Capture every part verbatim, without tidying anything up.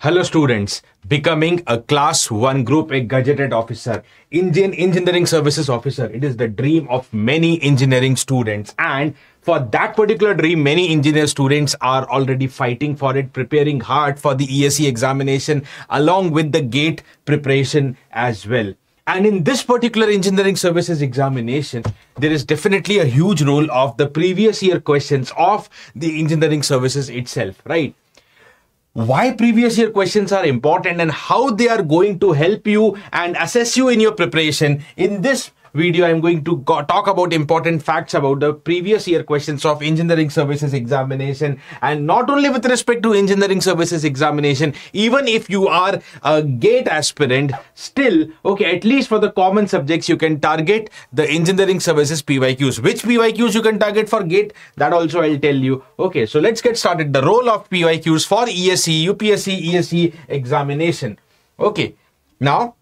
Hello students, becoming a class one group A gazetted officer, Indian Engineering Services Officer, it is the dream of many engineering students, and for that particular dream many engineer students are already fighting for it, preparing hard for the E S E examination along with the GATE preparation as well. And in this particular engineering services examination, there is definitely a huge role of the previous year questions of the engineering services itself, right? Why previous year questions are important and how they are going to help you and assess you in your preparation. In this video, I'm going to go talk about important facts about the previous year questions of engineering services examination, and not only with respect to engineering services examination, even if you are a GATE aspirant, still, okay, at least for the common subjects, you can target the engineering services P Y Qs. Which P Y Qs you can target for GATE, that also I'll tell you. Okay, so let's get started. The role of P Y Qs for E S E, U P S C, E S E examination. Okay, now,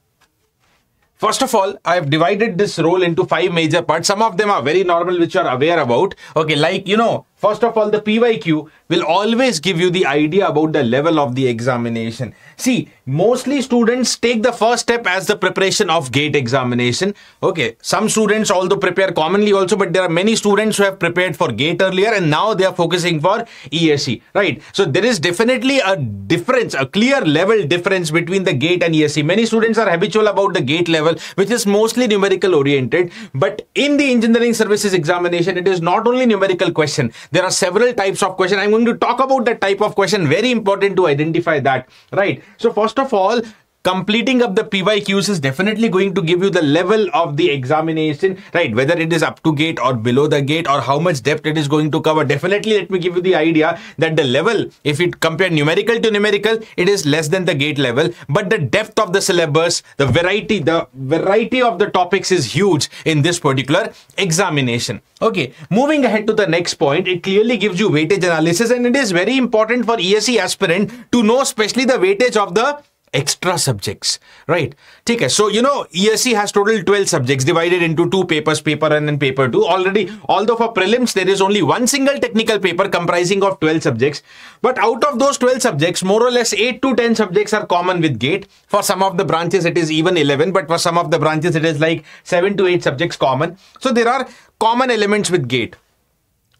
first of all, I have divided this role into five major parts. Some of them are very normal, which you are aware about. Okay, like, you know, first of all, the P Y Q will always give you the idea about the level of the examination. See, mostly students take the first step as the preparation of GATE examination. Okay, some students although prepare commonly also, but there are many students who have prepared for GATE earlier and now they are focusing for E S E, right? So there is definitely a difference, a clear level difference between the GATE and E S E. Many students are habitual about the GATE level, which is mostly numerical oriented, but in the engineering services examination, it is not only numerical question. There are several types of question. I'm going to talk about the type of question. Very important to identify that, right? So first of all, completing up the P Y Qs is definitely going to give you the level of the examination, right? Whether it is up to GATE or below the GATE or how much depth it is going to cover. Definitely, let me give you the idea that the level, if you compare numerical to numerical, it is less than the GATE level. But the depth of the syllabus, the variety, the variety of the topics is huge in this particular examination. Okay, moving ahead to the next point, it clearly gives you weightage analysis, and it is very important for E S E aspirant to know especially the weightage of the extra subjects, right? Okay, so you know E S E has total twelve subjects divided into two papers, paper one and paper two. Already, although for prelims there is only one single technical paper comprising of twelve subjects, but out of those twelve subjects, more or less eight to ten subjects are common with GATE. For some of the branches it is even eleven, but for some of the branches it is like seven to eight subjects common. So there are common elements with GATE.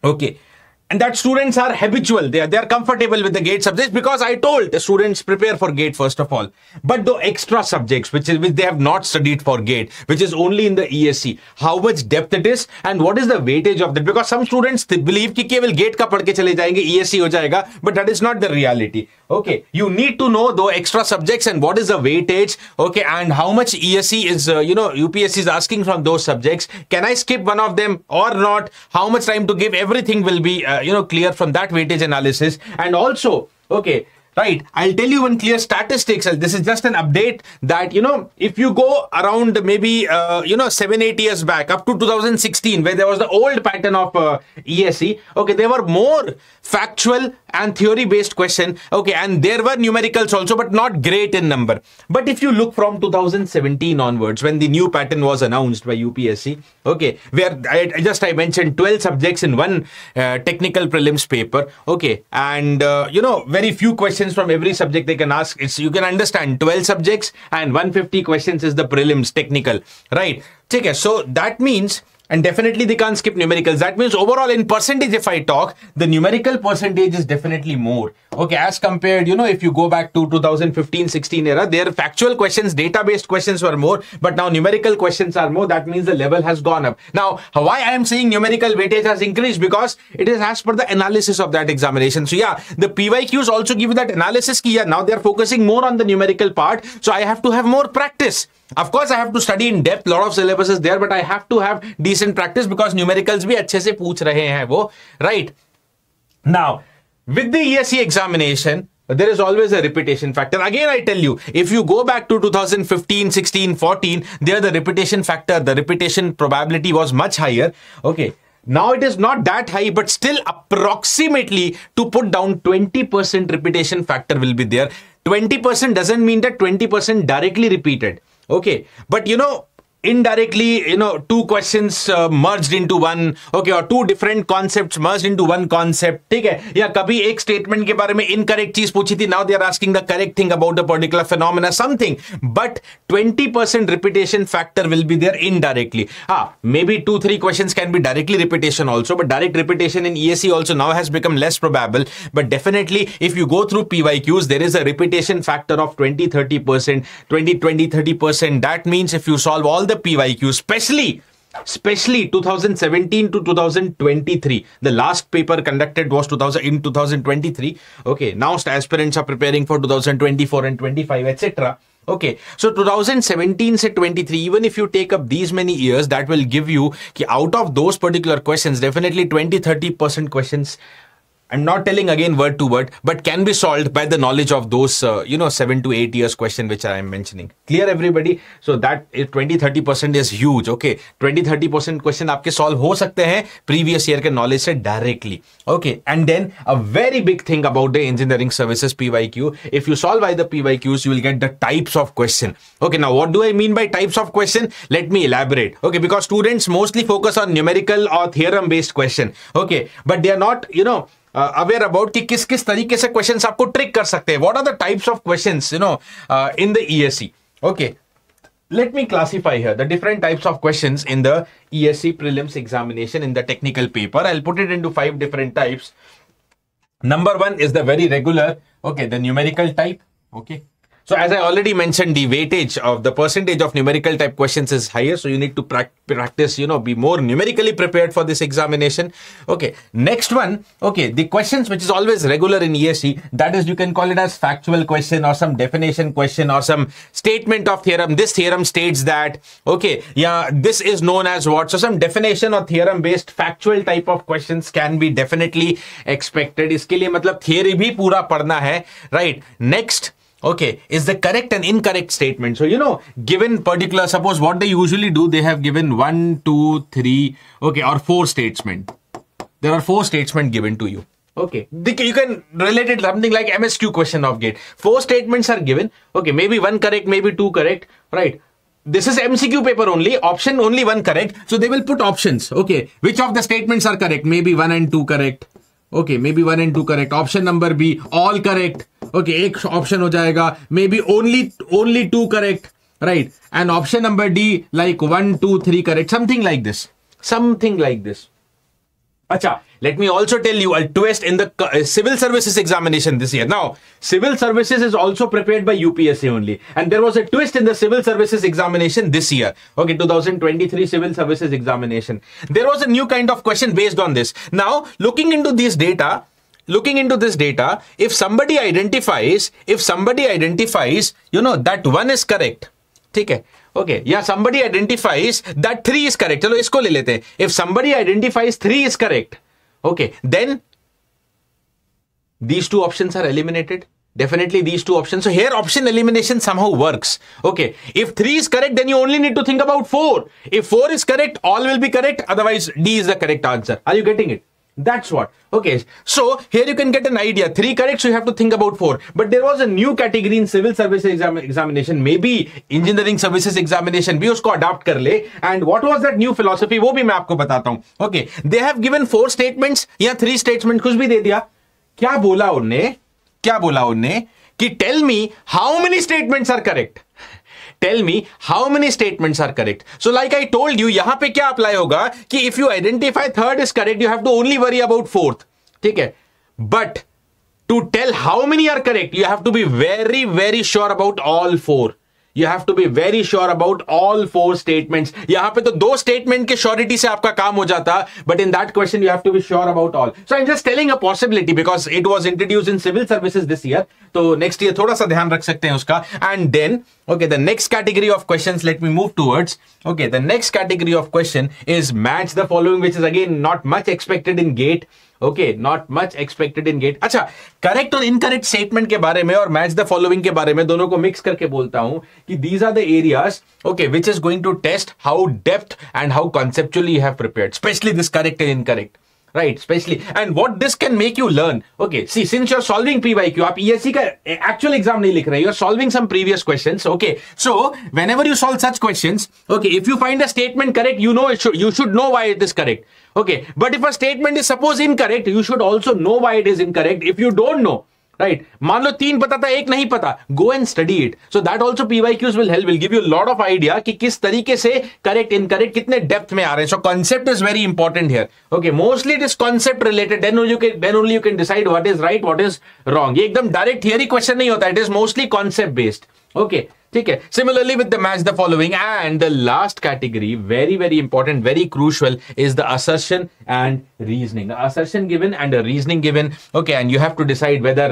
Okay. And that students are habitual, they are, they are comfortable with the GATE subjects, because I told the students prepare for GATE first of all. But the extra subjects which is which they have not studied for GATE, which is only in the E S E, how much depth it is and what is the weightage of that, because some students believe ki keval GATE ka padke chale jayenge, E S E ho jayega, but that is not the reality. Okay, you need to know the extra subjects and what is the weightage, okay, and how much E S E is, uh, you know, U P S C is asking from those subjects. Can I skip one of them or not? How much time to give? Everything will be, uh, you know, clear from that weightage analysis. And also, okay, right, I'll tell you one clear statistics. This is just an update that, you know, if you go around maybe, uh, you know, seven, eight years back up to two thousand sixteen, where there was the old pattern of uh, E S E, okay, there were more factual and theory based question, okay, and there were numericals also, but not great in number. But if you look from two thousand seventeen onwards, when the new pattern was announced by U P S C, okay, where I, I just I mentioned twelve subjects in one uh, technical prelims paper, okay, and uh, you know, very few questions from every subject they can ask. It's, you can understand, twelve subjects and one hundred fifty questions is the prelims technical, right? Okay, so that means, and definitely they can't skip numericals. That means overall in percentage, if I talk, the numerical percentage is definitely more. Okay, as compared, you know, if you go back to two thousand fifteen sixteen era, their factual questions, data-based questions were more, but now numerical questions are more. That means the level has gone up. Now, why I am saying numerical weightage has increased? Because it is as per the analysis of that examination. So yeah, the P Y Qs also give you that analysis key. Yeah, now they are focusing more on the numerical part. So I have to have more practice. Of course, I have to study in depth, lot of syllabus is there, but I have to have decent practice because numericals bhi achhe se pooch rahe hain wo, right? Now, with the E S E examination, there is always a repetition factor. Again, I tell you, if you go back to two thousand fifteen, sixteen, fourteen, there the repetition factor, the repetition probability was much higher. Okay. Now it is not that high, but still approximately to put down twenty percent repetition factor will be there. twenty percent doesn't mean that twenty percent directly repeated. Okay, but you know, indirectly, you know, two questions uh, merged into one, okay, or two different concepts merged into one concept, ठीक है? या कभी एक statement के बारे में incorrect चीज पूछी थी, now they are asking the correct thing about a particular phenomena, something, but twenty percent repetition factor will be there indirectly. Ah, maybe two, three questions can be directly repetition also, but direct repetition in E S E also now has become less probable, but definitely if you go through P Y Qs, there is a repetition factor of twenty, thirty percent, twenty, twenty, thirty percent. That means if you solve all the P Y Qs, especially especially twenty seventeen to twenty twenty-three, the last paper conducted was two thousand in twenty twenty-three, okay, now aspirants are preparing for two thousand twenty-four and twenty-five, etc. Okay, so twenty seventeen to twenty-three, even if you take up these many years, that will give you ki out of those particular questions, definitely twenty to thirty percent questions, I'm not telling again word to word, but can be solved by the knowledge of those, uh, you know, seven to eight years question, which I am mentioning. Clear everybody? So that twenty to thirty percent is huge. Okay. twenty to thirty percent question aapke solve ho sakte hain previous year ke knowledge se directly. Okay. And then a very big thing about the engineering services P Y Q. If you solve either P Y Qs, you will get the types of question. Okay. Now, what do I mean by types of question? Let me elaborate. Okay. Because students mostly focus on numerical or theorem based question. Okay. But they are not, you know, Uh, aware about ki kis kis tarike se questions aapko trick kar sakte hai. What are the types of questions, you know, uh, in the E S E? Okay, let me classify here the different types of questions in the E S E prelims examination in the technical paper. I'll put it into five different types. Number one is the very regular, okay, the numerical type. Okay, so as I already mentioned, the weightage of the percentage of numerical type questions is higher. So you need to pra practice, you know, be more numerically prepared for this examination. Okay. Next one. Okay. The questions which is always regular in E S E, that is, you can call it as factual question or some definition question or some statement of theorem. This theorem states that, okay, yeah, this is known as what. So some definition or theorem based factual type of questions can be definitely expected. Iske liye matlab theory bhi pura padhna hai. Right. Next. Okay, is the correct and incorrect statement. So, you know, given particular, suppose what they usually do, they have given one, two, three, okay, or four statements. There are four statements given to you. Okay, you can relate it something like M S Q question of GATE. Four statements are given. Okay, maybe one correct, maybe two correct, right? This is M C Q paper only, option only one correct. So, they will put options. Okay, which of the statements are correct? Maybe one and two correct. Okay, maybe one and two correct. Option number B, all correct. Okay, ek option ho jayega. Maybe only, only two correct. Right. And option number D, like one, two, three correct. Something like this. Something like this. Acha, let me also tell you a twist in the uh, civil services examination this year. Now, civil services is also prepared by U P S C only. And there was a twist in the civil services examination this year. Okay, twenty twenty-three civil services examination. There was a new kind of question based on this. Now, looking into these data, looking into this data, if somebody identifies, if somebody identifies, you know, that one is correct. Okay. Okay. Yeah, somebody identifies that three is correct. Chalo, isko le lete. If somebody identifies three is correct, okay, then these two options are eliminated. Definitely these two options. So here option elimination somehow works. Okay. If three is correct, then you only need to think about four. If four is correct, all will be correct. Otherwise, D is the correct answer. Are you getting it? That's what. Okay. So here you can get an idea. Three correct, so you have to think about four. But there was a new category in civil services exam examination. Maybe engineering services examination bhi usko adapt kar le. And what was that new philosophy? Wo bhi main aapko batata hun. Okay. They have given four statements. Ya three statements. Kuch bhi de diya. Kya bola unne? Kya bola unne? Ki tell me how many statements are correct. Tell me how many statements are correct. So like I told you, yahan pe kya apply hoga ki if you identify third is correct, you have to only worry about fourth. Theek hai? But to tell how many are correct, you have to be very, very sure about all four. You have to be very sure about all four statements. Yahan pe to do statement ke surety se aapka kaam ho jata, but in that question you have to be sure about all. So I'm just telling a possibility because it was introduced in civil services this year. So next year thoda sa dhyan rakh sakte hain uska. And then, okay, the next category of questions, let me move towards. Okay, the next category of question is match the following, which is again not much expected in GATE. Okay, not much expected in GATE. अच्छा, correct और incorrect statement के बारे में और match the following के बारे में दोनों को mix करके बोलता हूँ कि these are the areas, okay, which is going to test how depth and how conceptually you have prepared, especially this correct and incorrect. right? Especially, and what this can make you learn. Okay, see, since you're solving P Y Q, आप E S E का actual exam नहीं लिख रहे, you're solving some previous questions. Okay, so whenever you solve such questions, okay, if you find a statement correct, you know it should, you should know why it is correct. Okay, but if a statement is suppose incorrect, you should also know why it is incorrect. If you don't know, right? मान लो तीन पता था, एक नहीं पता. Go and study it. So that also P Y Qs will help, will give you a lot of idea कि किस तरीके से correct, incorrect, कितने depth में आ रहे हैं. So concept is very important here. Okay, mostly it is concept related. Then only you can, then only you can decide what is right, what is wrong. ये एकदम direct theory question नहीं होता. It is mostly concept based. Okay. ठीक है. Similarly with the match the following, and the last category, very very important, very crucial, is the assertion and reasoning. Assertion given and a reasoning given. Okay, and you have to decide whether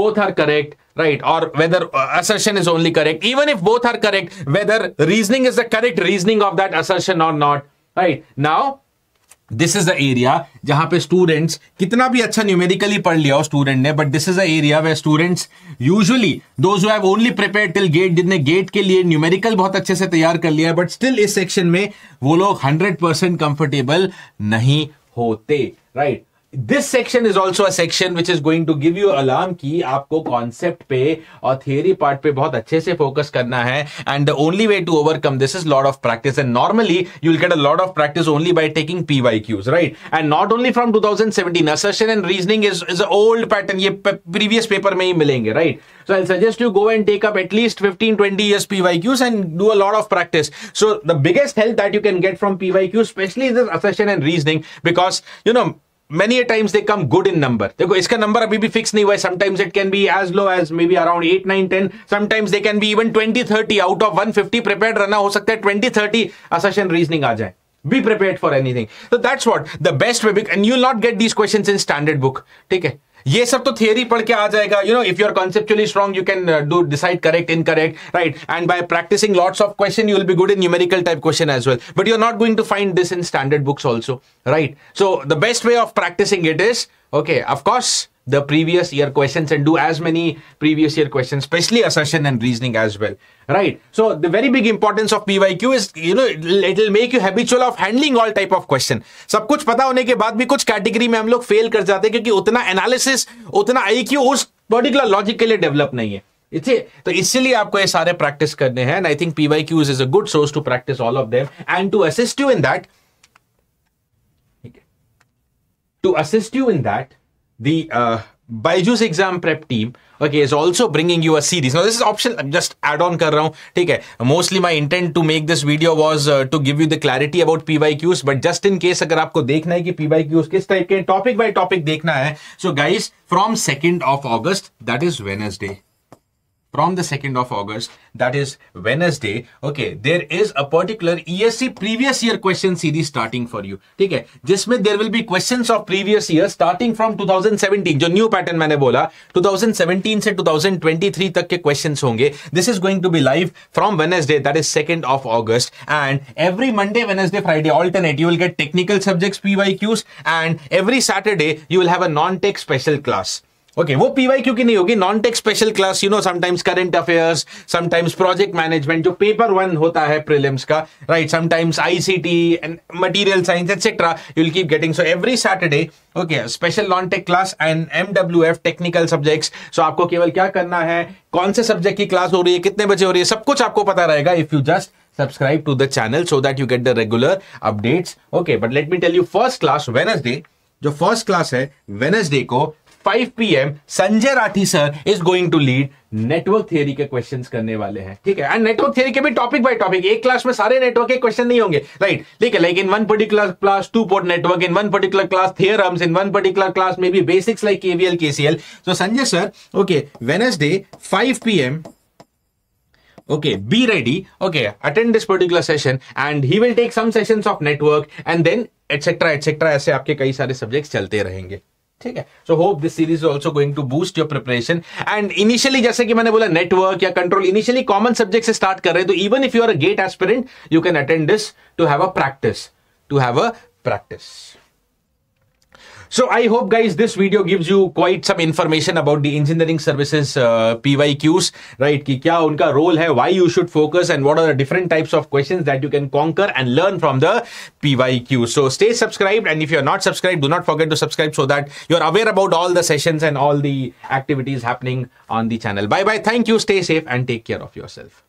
both are correct, right? Or whether assertion is only correct. Even if both are correct, whether reasoning is the correct reasoning of that assertion or not, right? Now, this is the area jahan pe students kitna bhi acha numerically pad liya ho student ne, but this is the area where students usually, those who have only prepared till GATE, जितने GATE के लिए numerical बहुत अच्छे से तैयार कर लिया है, but still इस section में वो लोग hundred percent comfortable नहीं होते, right? This section is also a section which is going to give you alarm कि आपको concept पे और theory part पे बहुत अच्छे से focus करना है, and the only way to overcome this is lot of practice, and normally you'll get a lot of practice only by taking P Y Qs, right? And not only from twenty seventeen, assertion and reasoning is, is an old pattern, ये previous paper में ही मिलेंगे, right? So I'll suggest you go and take up at least fifteen to twenty years P Y Qs and do a lot of practice. So the biggest help that you can get from P Y Qs, especially this assertion and reasoning, because you know, many a times they come good in number. देखो इसका number अभी भी fix नहीं हुआ है. Sometimes it can be as low as maybe around eight, nine, ten. Sometimes they can be even twenty, thirty. Out of one fifty prepared रहना, हो सकता है twenty, thirty assertion reasoning आ जाए. Be prepared for anything. So that's what the best way, and you'll not get these questions in standard book. ठीक है. ये सब तो theory पढ़ के आ जाएगा. You know, if you're conceptually strong, you can uh, do decide correct, incorrect, right? And by practicing lots of question, you will be good in numerical type question as well. But you're not going to find this in standard books also, right? So the best way of practicing it is, okay, of course, the previous year questions, and do as many previous year questions, especially assertion and reasoning as well, right? So the very big importance of P Y Q is, you know, it'll make you habitual of handling all type of question. सब कुछ पता होने के बाद भी कुछ category में हम लोग fail कर जाते हैं क्योंकि उतना analysis, उतना I Q उस particular logic के लिए develop नहीं है. तो इसलिए आपको ये सारे practice करने हैं, and I think P Y Qs is a good source to practice all of them, and to assist you in that, to assist you in that, the uh, BYJU'S exam prep team, okay, is also bringing you a series. Now this is optional, I'm just add on kar raha hu, theek hai. Mostly my intent to make this video was uh, to give you the clarity about P Y Qs, but just in case agar aapko dekhna hai ki P Y Qs kis type ke topic by topic dekhna hai, so guys, from second of August, that is Wednesday, from the second of August, that is Wednesday, okay, there is a particular E S E previous year question series starting for you, ठीक है, जिसमें there will be questions of previous year starting from twenty seventeen, जो new pattern मैंने बोला, twenty seventeen से twenty twenty-three तक के questions होंगे. This is going to be live from Wednesday, that is second of August, and every Monday, Wednesday, Friday alternate, you will get technical subjects P Y Qs, and every Saturday you will have a non-tech special class. Okay, वो P Y Q की नहीं होगी, non-tech special class, you know, sometimes current affairs, sometimes project management, जो paper one होता है prelims का, right? Sometimes I C T and material science, et cetera. You'll keep getting, so every Saturday, okay, special non-tech class and M W F technical subjects. So आपको केवल क्या करना है, कौन से subject की class हो रही है, कितने बजे हो रही है, सब कुछ आपको पता रहेगा if you just subscribe to the channel so that you get the regular updates. Okay, but let me tell you, first class Wednesday, जो first class है Wednesday को five P M Sanjay Rathi sir is going to lead. Network theory के questions करने वाले हैं, ठीक है, and network theory के भी टॉपिक बाय टॉपिक, एक क्लास में सारे नेटवर्क के क्वेश्चन नहीं होंगे, राइट, ठीक है, like in one particular class two port network, in one particular class theorems, in one particular class may be basics like K V L K C L. So Sanjay sir, okay, Wednesday five P M, okay, be ready, okay, attend this particular session, and he will take some sessions of network, and then etc etc, ऐसे आपके कई सारे subjects चलते रहेंगे, ठीक है. So hope this series is also going to boost your preparation, and initially जैसे कि मैंने बोला network या control initially common subject से start कर रहे हैं, तो even if you are a GATE aspirant, you can attend this to have a practice, to have a practice. So I hope guys this video gives you quite some information about the engineering services uh, P Y Qs, right? Ki kya unka role hai, why you should focus, and what are the different types of questions that you can conquer and learn from the P Y Q. So stay subscribed, and if you're not subscribed, do not forget to subscribe so that you're aware about all the sessions and all the activities happening on the channel. Bye bye. Thank you. Stay safe and take care of yourself.